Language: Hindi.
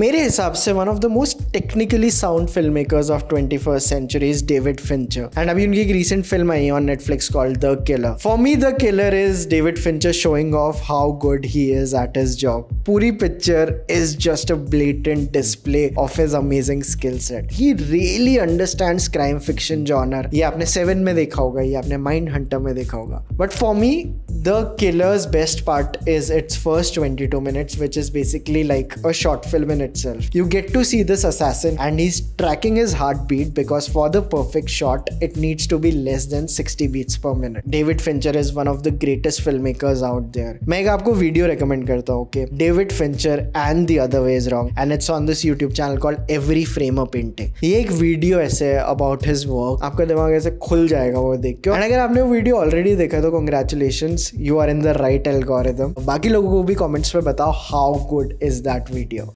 मेरे हिसाब से one of the most technically sound film makers of 21st century is David Fincher and अभी उनकी एक रीसेंट फिल्म आई on Netflix called the killer. For me the killer is David Fincher showing off how good he is at his job. पूरी picture is just a blatant display of his amazing skill set. He really understands crime fiction genre. ये आपने सेवन में देखा होगा, ये आपने माइंड हंटर में देखा होगा, but for me the killer's best part is its first 22 minutes which is basically like a short film in itself. You get to see this assassin and he's tracking his heartbeat because for the perfect shot it needs to be less than 60 beats per minute. David Fincher is one of the greatest filmmakers out there. मैं एक आपको वीडियो रेकमेंड करता हूँ कि David Fincher and the other way is wrong and it's on this YouTube channel called every frame a painting. ये एक वीडियो ऐसे about his work, आपका दिमाग ऐसे खुल जाएगा वो देख के। और अगर आपने वो वीडियो ऑलरेडी देखा तो congratulations, you are in the right algorithm. बाकी लोगों को भी कमेंट्स में बताओ how good is that video.